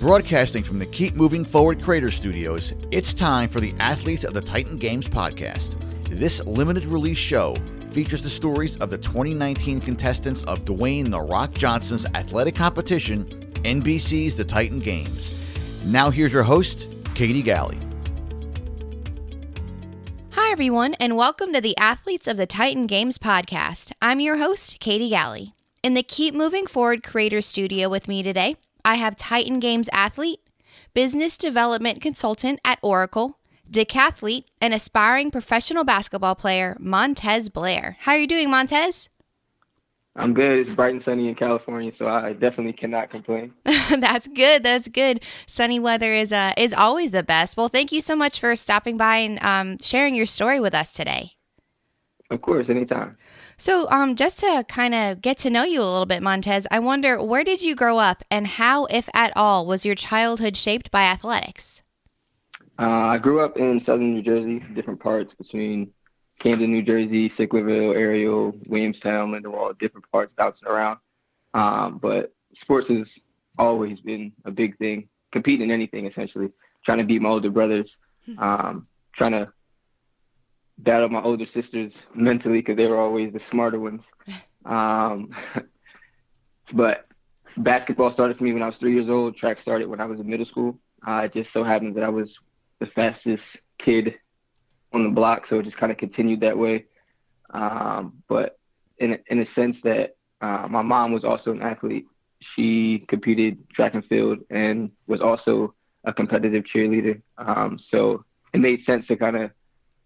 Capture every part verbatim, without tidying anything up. Broadcasting from the Keep Moving Forward Creator Studios, it's time for the Athletes of the Titan Games podcast. This limited release show features the stories of the twenty nineteen contestants of Dwayne "The Rock" Johnson's athletic competition, N B C's The Titan Games. Now here's your host, Katie Galley. Hi everyone, and welcome to the Athletes of the Titan Games podcast. I'm your host, Katie Galley. In the Keep Moving Forward Creator Studio with me today, I have Titan Games athlete, business development consultant at Oracle, decathlete, and aspiring professional basketball player, Montez Blair. How are you doing, Montez? I'm good. It's bright and sunny in California, so I definitely cannot complain. That's good. That's good. Sunny weather is uh, is always the best. Well, thank you so much for stopping by and um, sharing your story with us today. Of course, anytime. So um, just to kind of get to know you a little bit, Montez, I wonder, where did you grow up, and how, if at all, was your childhood shaped by athletics? Uh, I grew up in southern New Jersey, different parts between Camden, New Jersey, Sicklerville, Ariel, Williamstown, Lindenwold, different parts bouncing around. Um, but sports has always been a big thing, competing in anything, essentially, trying to beat my older brothers, um, trying to battle my older sisters mentally because they were always the smarter ones. Um, but basketball started for me when I was three years old. Track started when I was in middle school. Uh, it just so happened that I was the fastest kid on the block, so it just kind of continued that way. Um, but in, in a sense that uh, my mom was also an athlete. She competed track and field and was also a competitive cheerleader. Um, so it made sense to kind of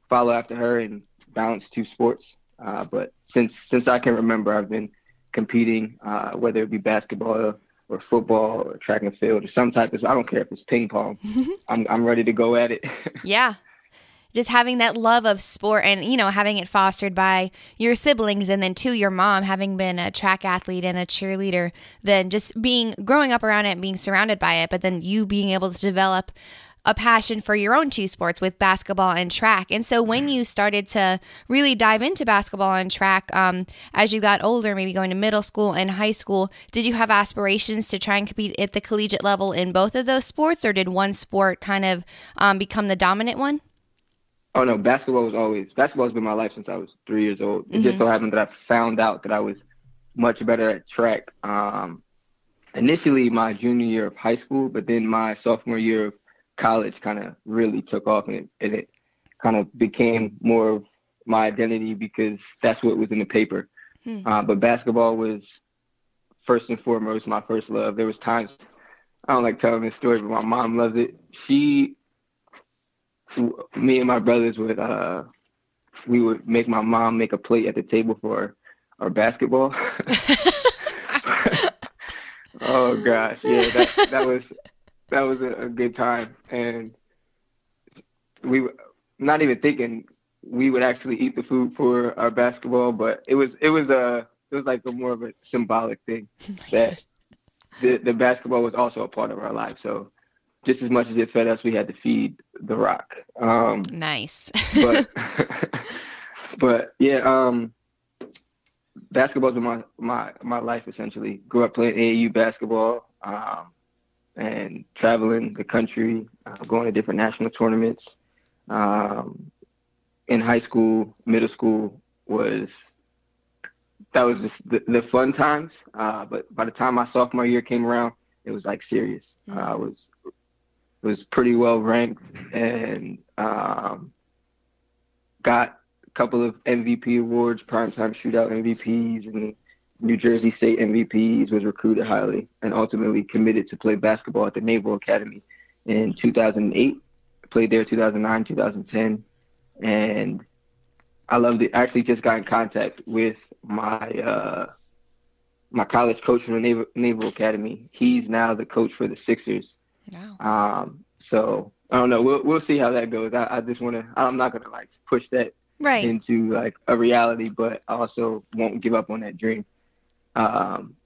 follow after her and balance two sports. Uh, but since since I can remember, I've been competing, uh, whether it be basketball or football or track and field or some type of, I don't care if it's ping pong, I'm, I'm ready to go at it. Yeah. Just having that love of sport and, you know, having it fostered by your siblings and then, too, your mom having been a track athlete and a cheerleader, then just being growing up around it and being surrounded by it, but then you being able to develop a passion for your own two sports with basketball and track. And so when you started to really dive into basketball and track um, as you got older, maybe going to middle school and high school, did you have aspirations to try and compete at the collegiate level in both of those sports, or did one sport kind of um, become the dominant one? Oh, no, basketball was always, basketball has been my life since I was three years old. It mm-hmm. just so happened that I found out that I was much better at track um, initially my junior year of high school, but then my sophomore year of college kind of really took off, and it, and it kind of became more of my identity because that's what was in the paper. Mm-hmm. Uh, but basketball was first and foremost my first love. There was times, I don't like telling this story, but my mom loves it. She, me and my brothers would, uh, we would make my mom make a plate at the table for our basketball. Oh gosh. Yeah. That, that was, that was a, a good time. And we were not even thinking we would actually eat the food for our basketball, but it was, it was a, it was like a more of a symbolic thing that the, the basketball was also a part of our life. So just as much as it fed us, we had to feed the rock. Um, nice. but, but yeah, um, basketball's been my, my, my life essentially. Grew up playing A A U basketball, um, and traveling the country, uh, going to different national tournaments. Um, in high school, middle school was, that was just the, the fun times. Uh, but by the time my sophomore year came around, it was like serious. Uh, I was, was pretty well ranked and um, got a couple of M V P awards, primetime shootout M V Ps and New Jersey State M V Ps, was recruited highly and ultimately committed to play basketball at the Naval Academy in two thousand eight. I played there two thousand nine, two thousand ten, and I loved it. I actually just got in contact with my uh, my college coach from the Naval, Naval Academy. He's now the coach for the Sixers. Wow. Um, so I don't know. We'll we'll see how that goes. I, I just want to. I'm not gonna like push that right into like a reality, but I also won't give up on that dream. Um,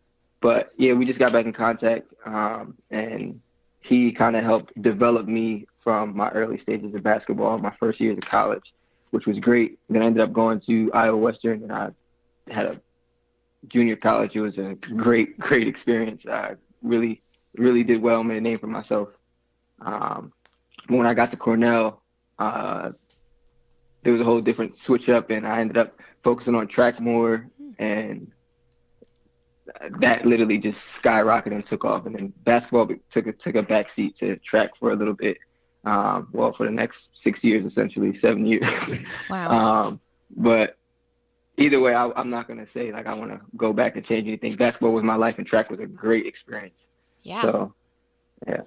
but yeah, we just got back in contact, um, and he kind of helped develop me from my early stages of basketball, my first years of college, which was great. Then I ended up going to Iowa Western, and I had a junior college. It was a great great experience. I really really did well, made a name for myself. Um, when I got to Cornell, uh, there was a whole different switch up, and I ended up focusing on track more, and that literally just skyrocketed and took off. And then basketball took a, took a backseat to track for a little bit. Um, well, for the next six years, essentially seven years. Wow. Um, but either way, I, I'm not going to say like, I want to go back and change anything. Basketball was my life and track was a great experience. Yeah. So, yeah.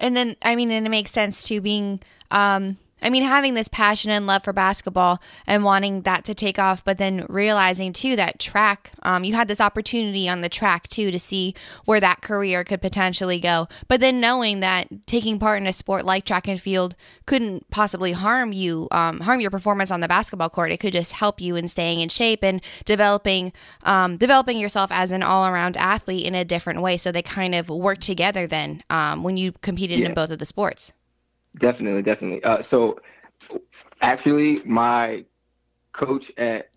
And then, I mean, and it makes sense too, being, um, I mean, having this passion and love for basketball and wanting that to take off, but then realizing too that track, um, you had this opportunity on the track too to see where that career could potentially go. But then knowing that taking part in a sport like track and field couldn't possibly harm you, um, harm your performance on the basketball court. It could just help you in staying in shape and developing, um, developing yourself as an all-around athlete in a different way. So they kind of work together then um, when you competed yeah. in both of the sports. Definitely, definitely. Uh, so, actually, my coach at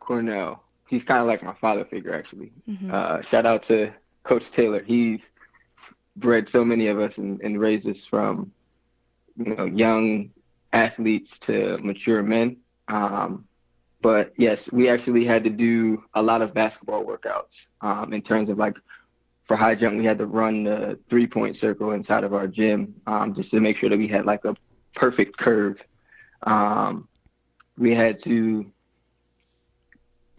Cornell, he's kind of like my father figure, actually. Mm-hmm. Uh, shout out to Coach Taylor. He's bred so many of us and, and raised us from, you know, young athletes to mature men. Um, but, yes, we actually had to do a lot of basketball workouts um, in terms of, like, for high jump, we had to run the three-point circle inside of our gym um, just to make sure that we had, like, a perfect curve. Um, we had to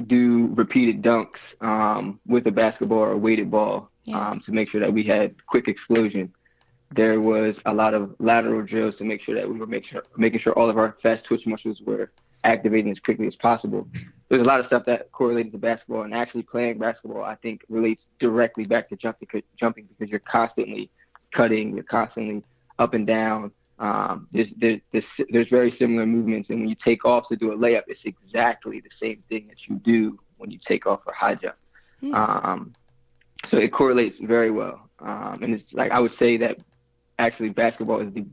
do repeated dunks um, with a basketball or a weighted ball yeah. um, to make sure that we had quick explosion. There was a lot of lateral drills to make sure that we were make sure, making sure all of our fast twitch muscles were activating as quickly as possible. There's a lot of stuff that correlated to basketball, and actually playing basketball, I think, relates directly back to jumping because you're constantly cutting, you're constantly up and down. Um, there's, there's, there's, there's very similar movements, and when you take off to do a layup, it's exactly the same thing that you do when you take off for high jump. Mm. Um, so it correlates very well. Um, and it's like, I would say that actually basketball is the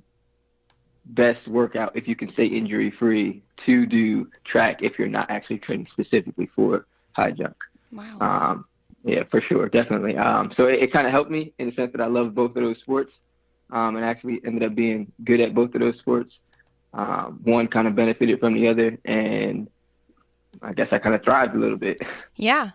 best workout, if you can say injury free, to do track if you're not actually training specifically for high jump. Wow. Um, yeah, for sure. Definitely. Um, so it, it kind of helped me in the sense that I love both of those sports um, and actually ended up being good at both of those sports. Um, one kind of benefited from the other, and I guess I kind of thrived a little bit. Yeah.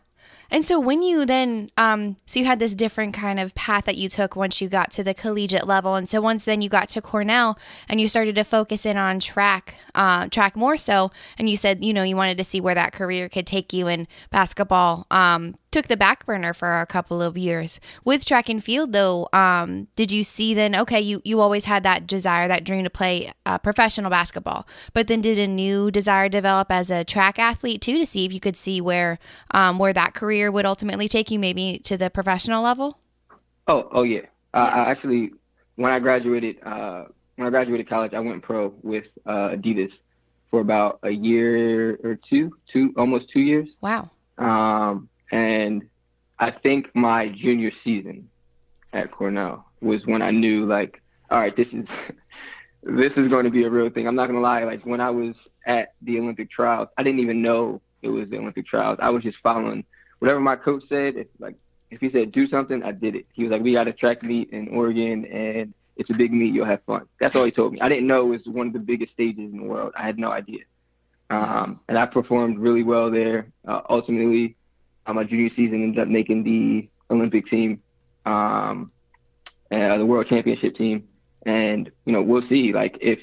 And so when you then, um, so you had this different kind of path that you took once you got to the collegiate level. And so once then you got to Cornell and you started to focus in on track, uh, track more so, and you said, you know, you wanted to see where that career could take you, and basketball um, took the back burner for a couple of years. With track and field though, um, did you see then, okay, you, you always had that desire, that dream to play uh, professional basketball, but then did a new desire develop as a track athlete too, to see if you could see where, um, where that career would ultimately take you, maybe to the professional level? Oh, oh yeah. Uh, yeah. I actually, when I graduated, uh, when I graduated college, I went pro with uh, Adidas for about a year or two, two almost two years. Wow. Um, and I think my junior season at Cornell was when I knew, like, all right, this is this is going to be a real thing. I'm not going to lie. Like when I was at the Olympic trials, I didn't even know it was the Olympic trials. I was just following whatever my coach said. If, like, if he said do something, I did it. He was like, we got a track meet in Oregon, and it's a big meet. You'll have fun. That's all he told me. I didn't know it was one of the biggest stages in the world. I had no idea. Um, and I performed really well there. Uh, ultimately, uh, my junior season ended up making the Olympic team, um, uh, the world championship team. And, you know, we'll see. Like, if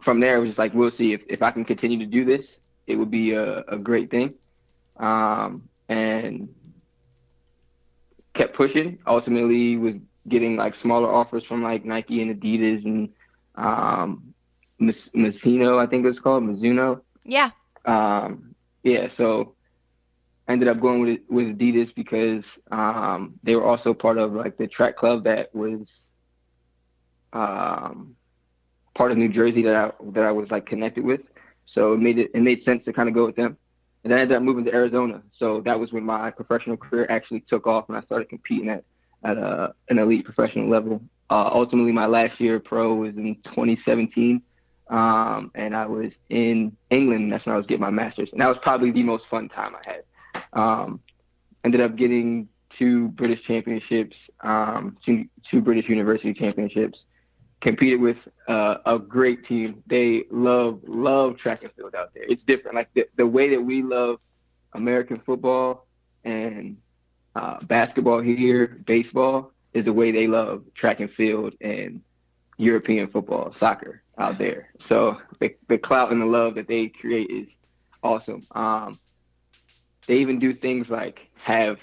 from there, it was just like, we'll see. If, if I can continue to do this, it would be a, a great thing. Um, and kept pushing. Ultimately was getting like smaller offers from like Nike and Adidas and um, Mizuno, I think it was called, Mizuno. Yeah. Um, yeah, so ended up going with with Adidas because um, they were also part of like the track club that was um, part of New Jersey that I, that I was like connected with. So it made, it, it made sense to kind of go with them. And I ended up moving to Arizona. So that was when my professional career actually took off, and I started competing at, at a, an elite professional level. Uh, ultimately, my last year pro was in twenty seventeen, um, and I was in England, and that's when I was getting my master's. And that was probably the most fun time I had. Um, ended up getting two British championships, um, two, two British university championships, competed with uh, a great team. They love, love track and field out there. It's different. Like the, the way that we love American football and uh, basketball here, baseball, is the way they love track and field and European football, soccer out there. So the, the clout and the love that they create is awesome. Um, they even do things like have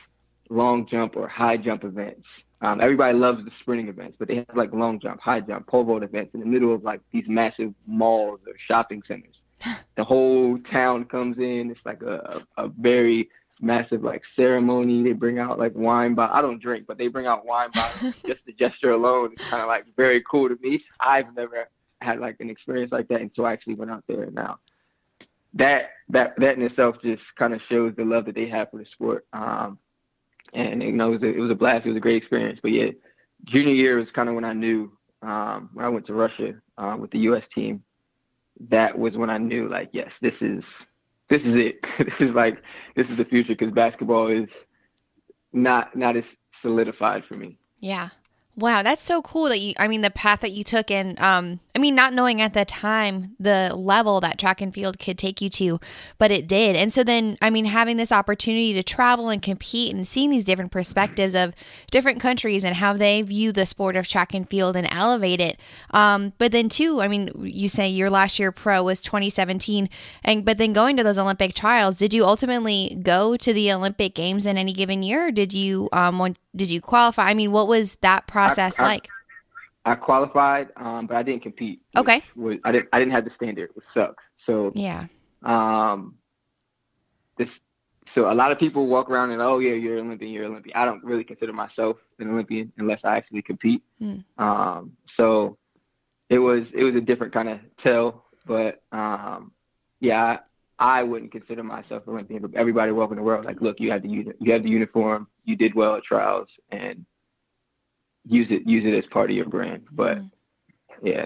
long jump or high jump events. Um, everybody loves the sprinting events, but they have like long jump, high jump, pole vault events in the middle of like these massive malls or shopping centers. The whole town comes in. It's like a, a very massive like ceremony. They bring out like wine bottles. I don't drink, but they bring out wine bottles. Just the gesture alone is kind of like very cool to me. I've never had like an experience like that until I actually went out there. Now that that that in itself just kind of shows the love that they have for the sport. Um, and you know, it was a, it was a blast. It was a great experience. But yeah, junior year was kind of when I knew. Um, when I went to Russia uh, with the U S team, that was when I knew, like, yes, this is this is it. This is like this is the future, because basketball is not not as solidified for me. Yeah. Wow, that's so cool that you, I mean, the path that you took, and um, I mean, not knowing at the time the level that track and field could take you to, but it did. And so then, I mean, having this opportunity to travel and compete and seeing these different perspectives of different countries and how they view the sport of track and field and elevate it. Um, but then too, I mean, you say your last year pro was twenty seventeen, and but then going to those Olympic trials, did you ultimately go to the Olympic Games in any given year? Or did you um, want Did you qualify? I mean, what was that process I, I, like? I qualified, um, but I didn't compete. Okay. Was, I didn't. I didn't have the standard, which sucks. So yeah. Um. This. So a lot of people walk around and, oh yeah, you're an Olympian, you're an Olympian. I don't really consider myself an Olympian unless I actually compete. Mm. Um. So it was it was a different kind of tell, but um, yeah, I, I wouldn't consider myself an Olympian. But everybody walking the world, like, look, you had the you had the uniform. You did well at trials, and use it, use it as part of your brand. But yeah.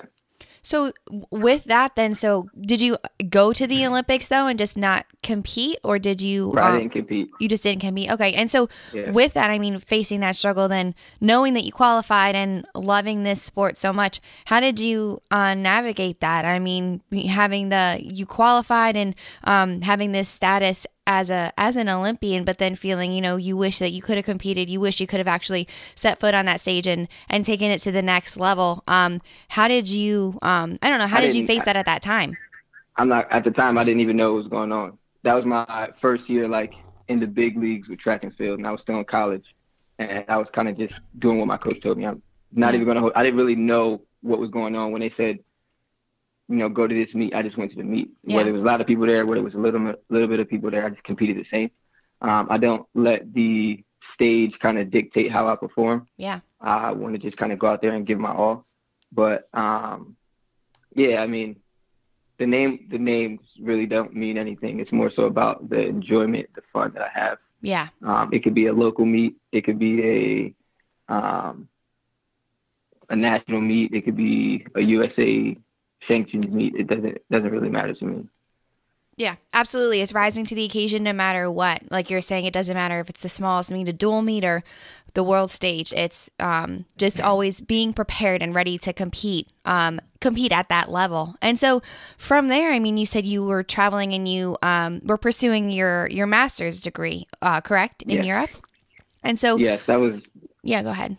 So with that then, so did you go to the Olympics though and just not compete, or did you? Right, um, I didn't compete. You just didn't compete. Okay. And so yeah. With that, I mean, facing that struggle then, knowing that you qualified and loving this sport so much, how did you uh, navigate that? I mean, having the, you qualified and um, having this status as a as an Olympian, but then feeling, you know, you wish that you could have competed, you wish you could have actually set foot on that stage and and taken it to the next level. Um, how did you? Um, I don't know. How did you face I, that at that time? I'm not at the time. I didn't even know what was going on. That was my first year, like in the big leagues with track and field, and I was still in college, and I was kind of just doing what my coach told me. I'm not even gonna. I didn't really know what was going on when they said, you know, go to this meet. I just went to the meet. Yeah. Whether it was a lot of people there, whether it was a little little bit of people there, I just competed the same. Um, I don't let the stage kind of dictate how I perform. Yeah. I want to just kind of go out there and give my all. But um, yeah, I mean, the name the names really don't mean anything. It's more so about the enjoyment, the fun that I have. Yeah. Um, it could be a local meet. It could be a um, a national meet. It could be a U S A sanctioned meet. It doesn't it doesn't really matter to me. Yeah, absolutely. It's rising to the occasion no matter what. Like you're saying, it doesn't matter if it's the smallest meet, a dual meet, or the world stage. It's um, just always being prepared and ready to compete, um, compete at that level. And so from there, I mean, you said you were traveling and you um, were pursuing your, your master's degree, uh, correct, in yes. Europe? And so... Yes, that was... Yeah, go ahead.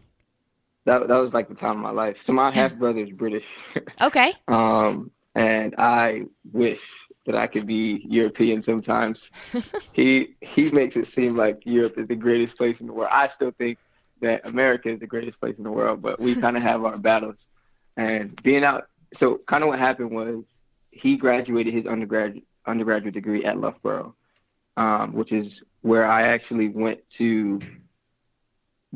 That, that was like the time of my life. So my half brother is British. Okay. Um, and I wish that I could be European sometimes. he he makes it seem like Europe is the greatest place in the world. I still think that America is the greatest place in the world, but we kind of have our battles. And being out, so kind of what happened was he graduated his undergraduate undergraduate degree at Loughborough, um, which is where I actually went to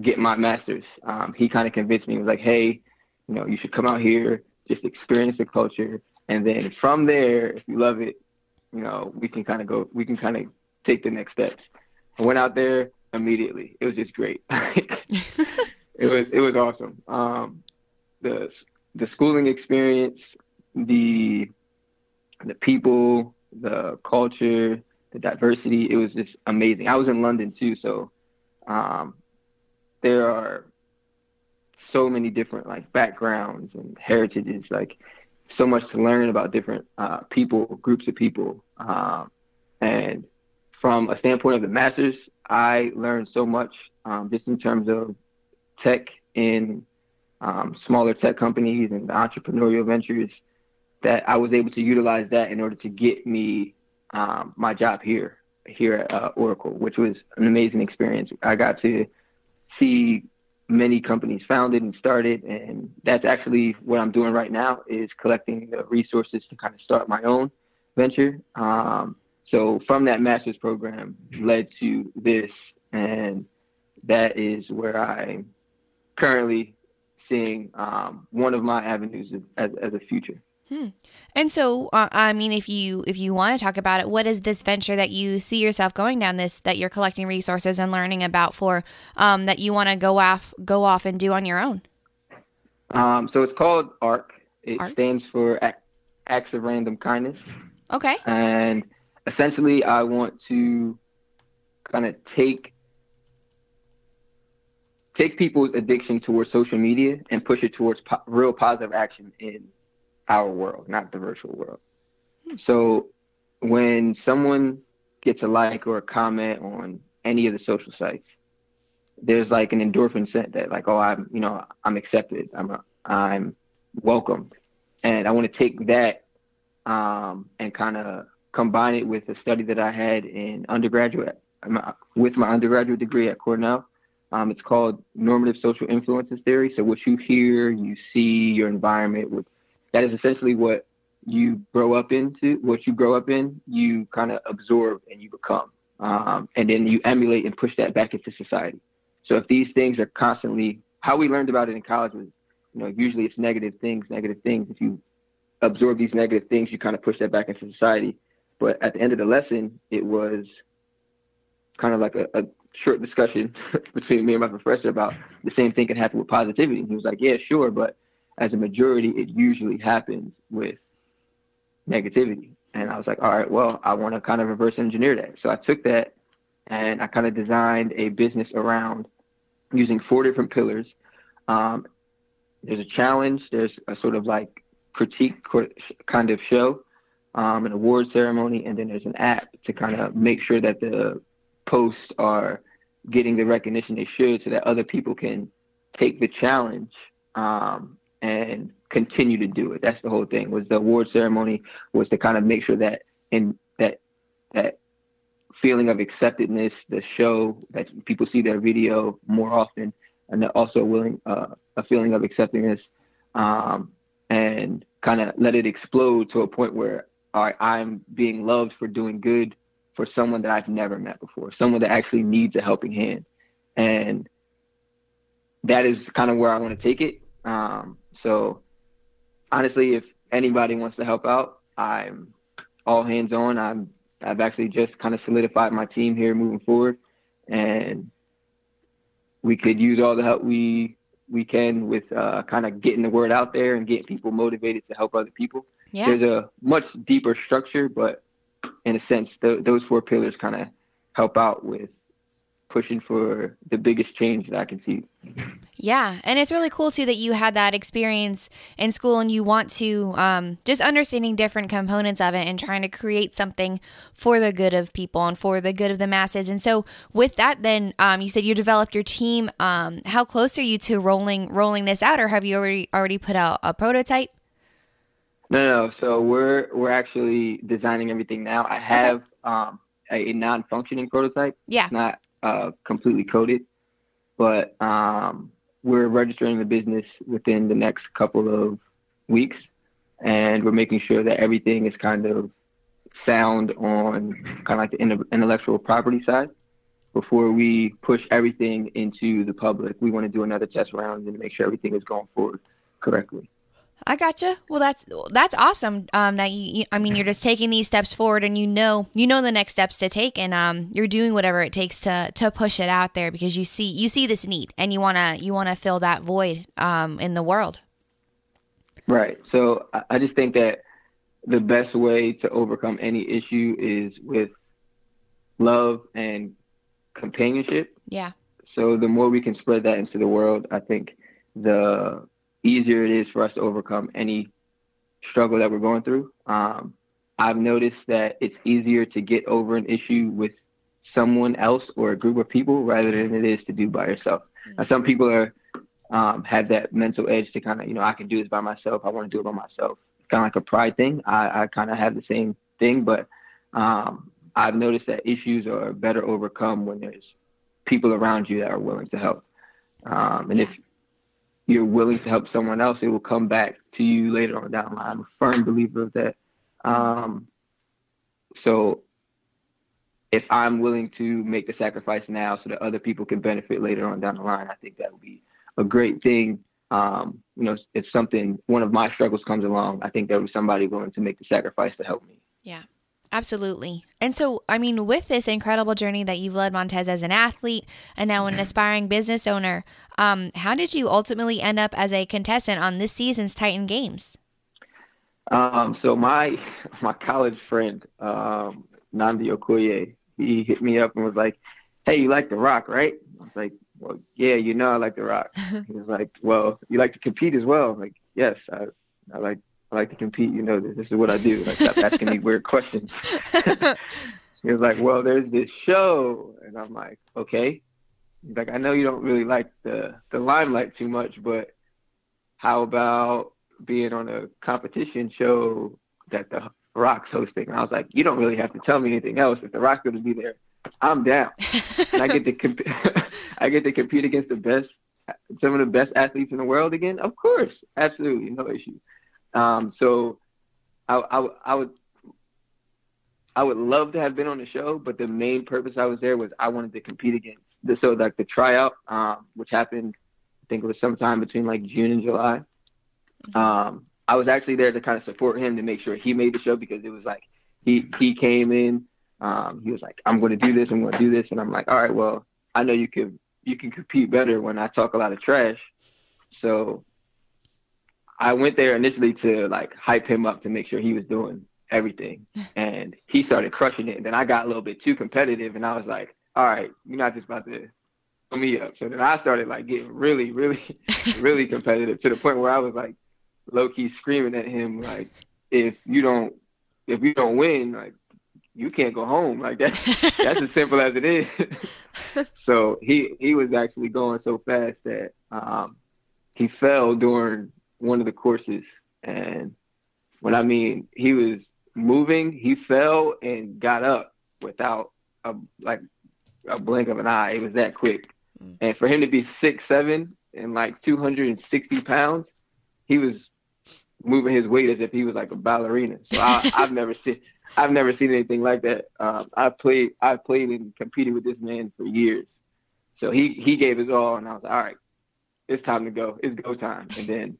get my master's. Um, he kind of convinced me. He was like, hey, you know, you should come out here, just experience the culture. And then from there, if you love it, you know, we can kind of go, we can kind of take the next steps. I went out there immediately. It was just great. it was, it was awesome. Um, the, the schooling experience, the, the people, the culture, the diversity, it was just amazing. I was in London too. So, um, there are so many different like backgrounds and heritages, like so much to learn about different uh, people, groups of people. Um, and from a standpoint of the masters, I learned so much um, just in terms of tech in um, smaller tech companies and entrepreneurial ventures, that I was able to utilize that in order to get me um, my job here, here at uh, Oracle, which was an amazing experience. I got to see many companies founded and started, and that's actually what I'm doing right now, is collecting the resources to kind of start my own venture. Um, so from that master's program led to this, and that is where I'm currently seeing um, one of my avenues as, as a future. Hmm. And so, uh, I mean, if you if you want to talk about it, what is this venture that you see yourself going down, this that you're collecting resources and learning about for um, that you want to go off go off and do on your own? Um, so it's called A R C. It Arc? stands for Ac- Acts of Random Kindness. Okay. And essentially, I want to kind of take take people's addiction towards social media and push it towards po- real positive action in our world, not the virtual world. Hmm. So when someone gets a like or a comment on any of the social sites, there's like an endorphin sent that like, oh, I'm, you know, I'm accepted. I'm, a, I'm welcomed. And I want to take that um, and kind of combine it with a study that I had in undergraduate, with my undergraduate degree at Cornell. Um, it's called normative social influences theory. So what you hear, you see, your environment with, that is essentially what you grow up into, what you grow up in, you kind of absorb and you become. Um, and then you emulate and push that back into society. So if these things are constantly, how we learned about it in college was, you know, usually it's negative things, negative things. If you absorb these negative things, you kind of push that back into society. But at the end of the lesson, it was kind of like a, a short discussion between me and my professor about the same thing can happen with positivity. And he was like, yeah, sure, but as a majority, it usually happens with negativity. And I was like, all right, well, I want to kind of reverse engineer that. So I took that and I kind of designed a business around using four different pillars. Um, there's a challenge. There's a sort of like critique kind of show, um, an award ceremony. And then there's an app to kind of make sure that the posts are getting the recognition they should, so that other people can take the challenge, um, and continue to do it. That's the whole thing, was the award ceremony was to kind of make sure that in that that feeling of acceptedness, the show, that people see their video more often, and they're also willing, uh, a feeling of acceptedness, um, and kind of let it explode to a point where, all right, I'm being loved for doing good for someone that I've never met before, someone that actually needs a helping hand. And that is kind of where I want to take it. Um, so honestly, if anybody wants to help out, I'm all hands on. I'm, I've actually just kind of solidified my team here moving forward, and we could use all the help we, we can with, uh, kind of getting the word out there and getting people motivated to help other people. Yeah. There's a much deeper structure, but in a sense, th- those four pillars kind of help out with pushing for the biggest change that I can see. Yeah. And it's really cool too that you had that experience in school, and you want to um, just understanding different components of it and trying to create something for the good of people and for the good of the masses. And so with that, then um, you said you developed your team. Um, how close are you to rolling rolling this out, or have you already already put out a prototype? No, no. So we're we're actually designing everything now. I have okay. um, a, a non-functioning prototype. Yeah. It's not Uh, completely coded, but um, we're registering the business within the next couple of weeks, and we're making sure that everything is kind of sound on kind of like the intellectual property side before we push everything into the public. We want to do another test round and make sure everything is going forward correctly. I gotcha. Well, that's that's awesome. Um, that you, you, I mean, you're just taking these steps forward, and you know, you know the next steps to take, and um, you're doing whatever it takes to to push it out there, because you see you see this need, and you wanna you wanna fill that void um in the world. Right. So I just think that the best way to overcome any issue is with love and companionship. Yeah. So the more we can spread that into the world, I think the easier it is for us to overcome any struggle that we're going through. Um, I've noticed that it's easier to get over an issue with someone else or a group of people rather than it is to do by yourself. Mm-hmm. Now, some people are um, have that mental edge to kind of, you know, I can do this by myself. I want to do it by myself. Kind of like a pride thing. I, I kind of have the same thing, but um, I've noticed that issues are better overcome when there's people around you that are willing to help. Um, and if you're willing to help someone else, it will come back to you later on down the line. I'm a firm believer of that. Um, so if I'm willing to make the sacrifice now so that other people can benefit later on down the line, I think that would be a great thing. Um, you know, if something, one of my struggles comes along, I think there was somebody willing to make the sacrifice to help me. Yeah. Absolutely. And so, I mean, with this incredible journey that you've led, Montez, as an athlete and now an aspiring business owner, um, how did you ultimately end up as a contestant on this season's Titan Games? Um, so my my college friend, um, Nandi Okoye, he hit me up and was like, hey, you like The Rock, right? I was like, well, yeah, you know I like The Rock. He was like, well, you like to compete as well? I'm like, yes, I, I like I like to compete, you know, this, this is what I do. Like, stop asking me weird questions. He was like, well, there's this show. And I'm like, okay. He's like, I know you don't really like the, the limelight too much, but how about being on a competition show that The Rock's hosting? And I was like, you don't really have to tell me anything else. If The Rock's going to be there, I'm down. And I get to comp- I get to compete against the best, some of the best athletes in the world again? Of course. Absolutely. No issue. Um, so I, I, I would, I would love to have been on the show, but the main purpose I was there was I wanted to compete against the, so like the tryout, um, which happened, I think it was sometime between like June and July. Um, I was actually there to kind of support him to make sure he made the show, because it was like, he, he came in, um, he was like, I'm going to do this. I'm going to do this. And I'm like, all right, well, I know you can, you can compete better when I talk a lot of trash. So I went there initially to like hype him up to make sure he was doing everything, and he started crushing it. And then I got a little bit too competitive, and I was like, all right, you're not just about to put me up. So then I started like getting really, really, really competitive to the point where I was like low key screaming at him. Like, if you don't, if you don't win, like you can't go home. Like that's, that's as simple as it is. So he, he was actually going so fast that um, he fell during one of the courses. And when I mean he was moving, he fell and got up without a like a blink of an eye. It was that quick. Mm. And for him to be six seven and like two hundred sixty pounds, he was moving his weight as if he was like a ballerina. So I, I've never seen I've never seen anything like that. um I played I played and competed with this man for years, so he he gave his all, and I was like, all right, it's time to go, it's go time. And then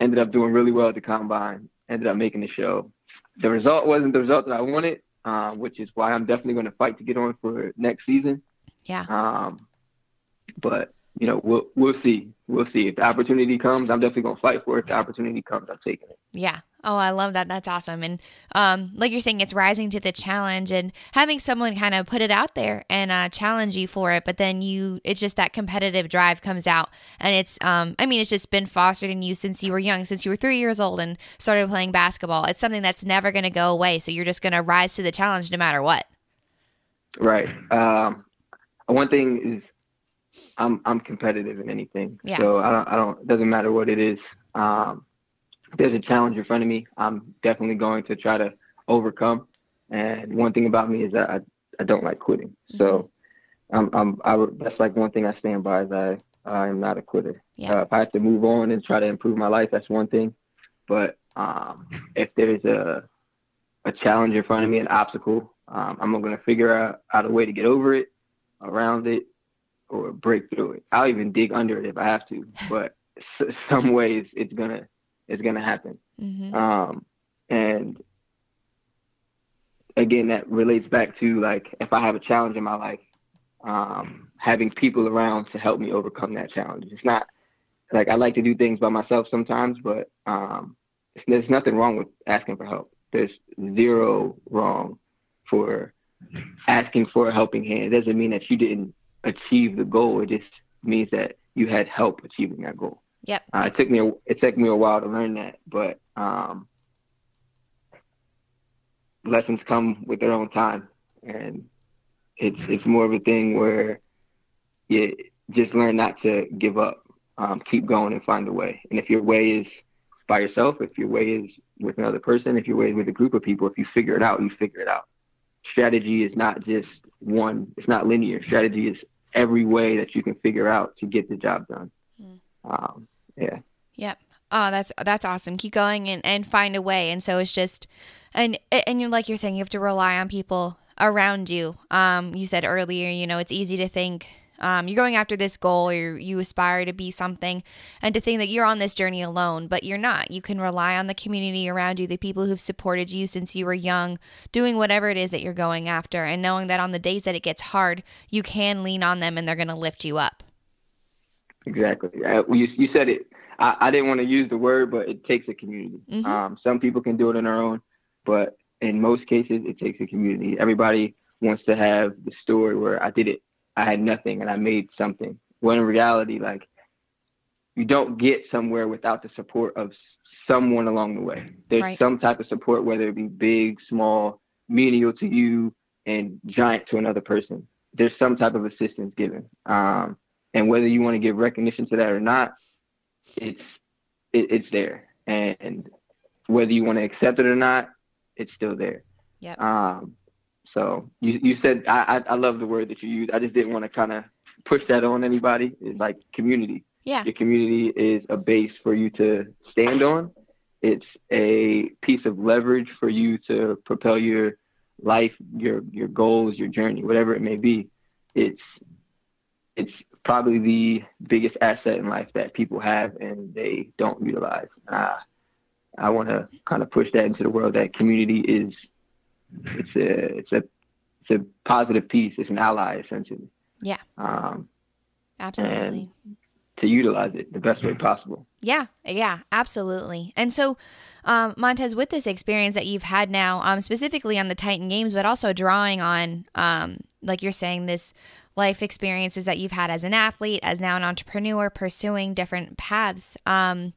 ended up doing really well at the combine, ended up making the show. The result wasn't the result that I wanted, uh, which is why I'm definitely going to fight to get on for next season. Yeah. Um, but, you know, we'll we'll see. We'll see. If the opportunity comes, I'm definitely going to fight for it. If the opportunity comes, I'm taking it. Yeah. Oh, I love that. That's awesome. And um, like you're saying, it's rising to the challenge and having someone kind of put it out there and uh, challenge you for it. But then you, it's just that competitive drive comes out. And it's, um, I mean, it's just been fostered in you since you were young, since you were three years old and started playing basketball. It's something that's never going to go away. So you're just going to rise to the challenge no matter what. Right. Um, one thing is I'm, I'm competitive in anything. Yeah. So I don't, I don't, it doesn't matter what it is. Um, There's a challenge in front of me. I'm definitely going to try to overcome. And one thing about me is that I, I don't like quitting. So um, I'm, I, that's like one thing I stand by, is I, I am not a quitter. Yeah. Uh, if I have to move on and try to improve my life, that's one thing. But um, if there's a, a challenge in front of me, an obstacle, um, I'm going to figure out, out a way to get over it, around it, or break through it. I'll even dig under it if I have to. But s- some ways it's going to, It's going to happen. Mm-hmm. Um, and again, that relates back to like, if I have a challenge in my life, um, having people around to help me overcome that challenge. It's not like, I like to do things by myself sometimes, but um, it's, there's nothing wrong with asking for help. There's zero wrong for asking for a helping hand. It doesn't mean that you didn't achieve the goal. It just means that you had help achieving that goal. Yep. Uh, it took me a, it took me a while to learn that, but um, lessons come with their own time, and it's it's more of a thing where you just learn not to give up, um, keep going, and find a way. And if your way is by yourself, if your way is with another person, if your way is with a group of people, if you figure it out, you figure it out. Strategy is not just one; it's not linear. Strategy is every way that you can figure out to get the job done. Mm. Um, yeah. Yep. Oh, that's, that's awesome. Keep going and, and find a way. And so it's just, and, and you're like you're saying, you have to rely on people around you. Um, you said earlier, you know, it's easy to think, um, you're going after this goal or you aspire to be something and to think that you're on this journey alone, but you're not. You can rely on the community around you, the people who've supported you since you were young, doing whatever it is that you're going after, and knowing that on the days that it gets hard, you can lean on them and they're going to lift you up. Exactly. Uh, you, you said it. I, I didn't want to use the word, but it takes a community. Mm-hmm. Um, some people can do it on their own, but in most cases, it takes a community. Everybody wants to have the story where I did it. I had nothing and I made something. When in reality, like, you don't get somewhere without the support of someone along the way. There's right. some type of support, whether it be big, small, menial to you, and giant to another person. There's some type of assistance given. Um, And whether you want to give recognition to that or not, it's it, it's there. And whether you want to accept it or not, it's still there. Yeah. Um. So you you said I, I I love the word that you used. I just didn't want to kind of push that on anybody. It's like community. Yeah. Your community is a base for you to stand on. It's a piece of leverage for you to propel your life, your your goals, your journey, whatever it may be. It's it's probably the biggest asset in life that people have and they don't utilize. Uh, I want to kind of push that into the world, that community is, it's a, it's a, it's a positive piece. It's an ally, essentially. Yeah. Um, absolutely. And to utilize it the best way possible. Yeah. Yeah, absolutely. And so, um, Montez, with this experience that you've had now, um, specifically on the Titan Games, but also drawing on, um, like you're saying, this life experiences that you've had as an athlete, as now an entrepreneur, pursuing different paths, um,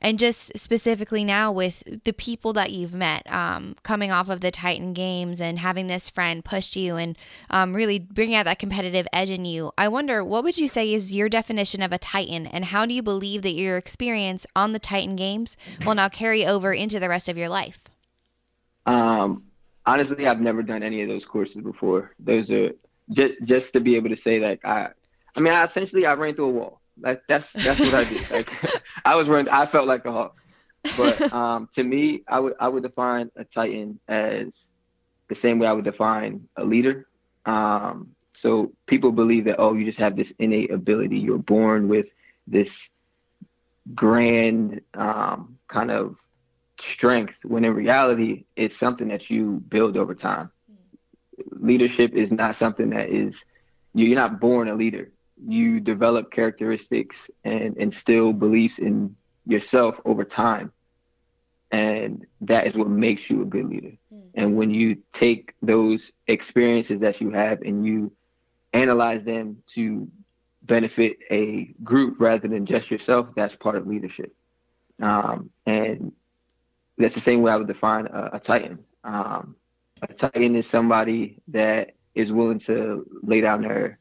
and just specifically now with the people that you've met, um, coming off of the Titan Games and having this friend push you and um, really bring out that competitive edge in you. I wonder, what would you say is your definition of a Titan, and how do you believe that your experience on the Titan Games will now carry over into the rest of your life? Um, honestly, I've never done any of those courses before. Those are just, just to be able to say, like, I, I mean, I essentially, I ran through a wall. Like, that's, that's what I did. Like, I was running, I felt like a hawk. But um, to me, I would, I would define a Titan as the same way I would define a leader. Um, so people believe that, oh, you just have this innate ability. You're born with this grand um, kind of strength, when in reality, it's something that you build over time. Leadership is not something that is, you're not born a leader. You develop characteristics and instill beliefs in yourself over time. And that is what makes you a good leader. Mm. And when you take those experiences that you have and you analyze them to benefit a group rather than just yourself, that's part of leadership. Um, and that's the same way I would define a, a Titan. Um, A Titan is somebody that is willing to lay down their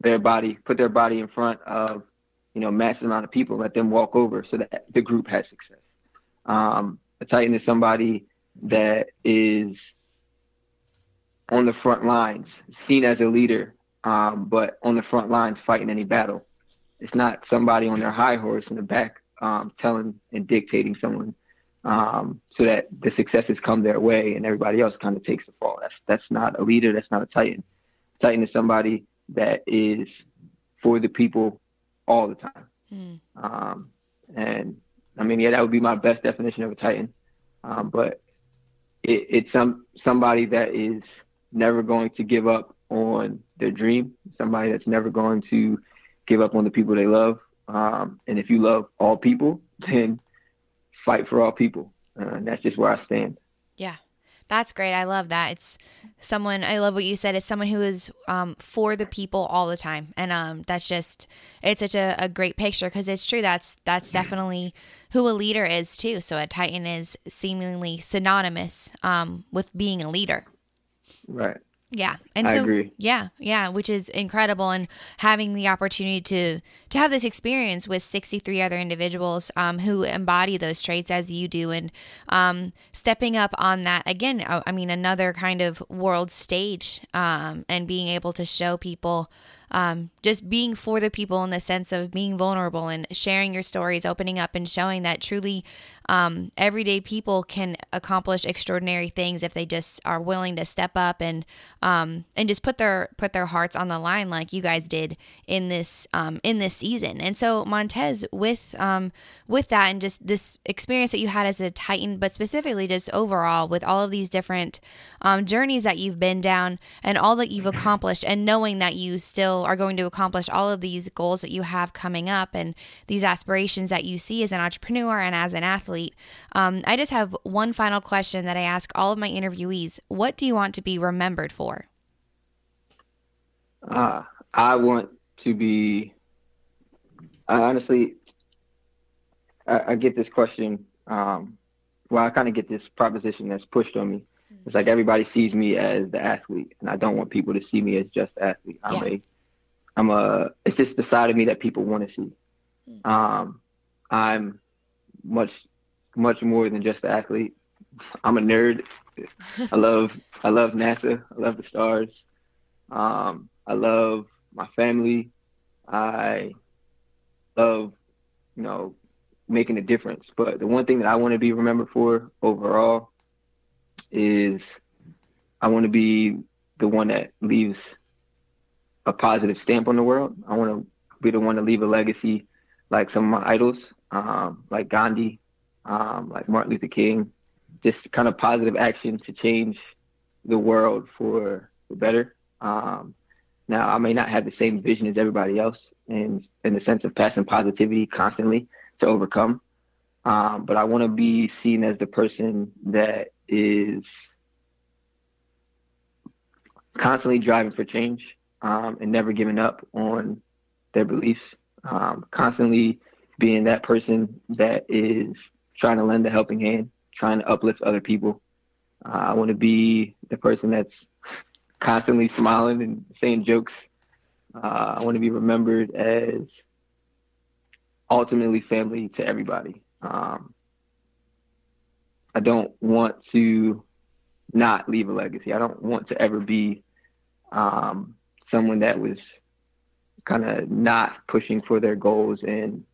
their body, put their body in front of, you know, massive amount of people, let them walk over so that the group has success. Um, a Titan is somebody that is on the front lines, seen as a leader, um, but on the front lines fighting any battle. It's not somebody on their high horse in the back um, telling and dictating someone. Um, so that the successes come their way and everybody else kind of takes the fall. That's that's not a leader. That's not a Titan. A Titan is somebody that is for the people all the time. Mm. Um, and I mean, yeah, that would be my best definition of a Titan. Um, but it, it's some somebody that is never going to give up on their dream. Somebody that's never going to give up on the people they love. Um, and if you love all people, then fight for all people. Uh, and that's just where I stand. Yeah. That's great. I love that. It's someone, I love what you said. It's someone who is um, for the people all the time. And um, that's just, it's such a, a great picture, because it's true. That's, that's definitely who a leader is too. So a Titan is seemingly synonymous um, with being a leader. Right. Yeah. And so, I agree. yeah, yeah, which is incredible. And having the opportunity to, to have this experience with sixty-three other individuals um, who embody those traits as you do, and um, stepping up on that again, I, I mean, another kind of world stage, um, and being able to show people um, just being for the people in the sense of being vulnerable and sharing your stories, opening up and showing that truly um, everyday people can accomplish extraordinary things if they just are willing to step up and, um, and just put their, put their hearts on the line like you guys did in this, um, in this season. And so Montez, with, um, with that and just this experience that you had as a Titan, but specifically just overall with all of these different, um, journeys that you've been down and all that you've accomplished, and knowing that you still are going to accomplish all of these goals that you have coming up and these aspirations that you see as an entrepreneur and as an athlete. Um, I just have one final question that I ask all of my interviewees. What do you want to be remembered for? Uh, I want to be, I honestly, I, I get this question. Um, well, I kind of get this proposition that's pushed on me. It's like everybody sees me as the athlete, and I don't want people to see me as just athlete. I'm yeah. a I'm a, it's just the side of me that people want to see. Um, I'm much, much more than just an athlete. I'm a nerd. I love, I love NASA. I love the stars. Um, I love my family. I love, you know, making a difference. But the one thing that I want to be remembered for overall is I want to be the one that leaves a positive stamp on the world. I want to be the one to leave a legacy like some of my idols, um, like Gandhi, um, like Martin Luther King, just kind of positive action to change the world for the better. Um, now, I may not have the same vision as everybody else in, in the sense of passing positivity constantly to overcome, um, but I want to be seen as the person that is constantly driving for change, Um, and never giving up on their beliefs, um, constantly being that person that is trying to lend a helping hand, trying to uplift other people. Uh, I want to be the person that's constantly smiling and saying jokes. Uh, I want to be remembered as ultimately family to everybody. Um, I don't want to not leave a legacy. I don't want to ever be um, someone that was kind of not pushing for their goals. And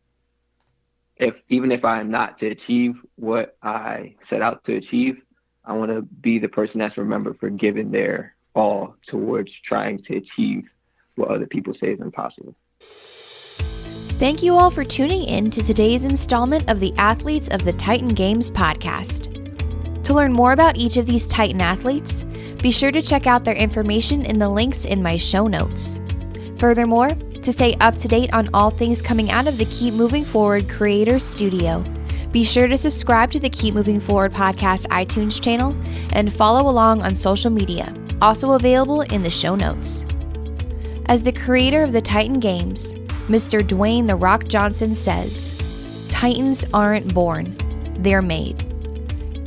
if, even if I'm not to achieve what I set out to achieve, I want to be the person that's remembered for giving their all towards trying to achieve what other people say is impossible. Thank you all for tuning in to today's installment of the Athletes of the Titan Games podcast. To learn more about each of these Titan athletes, be sure to check out their information in the links in my show notes. Furthermore, to stay up to date on all things coming out of the Keep Moving Forward Creator Studio, be sure to subscribe to the Keep Moving Forward Podcast iTunes channel and follow along on social media, also available in the show notes. As the creator of the Titan Games, Mister Dwayne "The Rock" Johnson says, "Titans aren't born, they're made."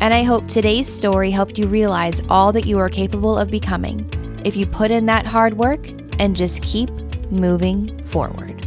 And I hope today's story helped you realize all that you are capable of becoming if you put in that hard work and just keep moving forward.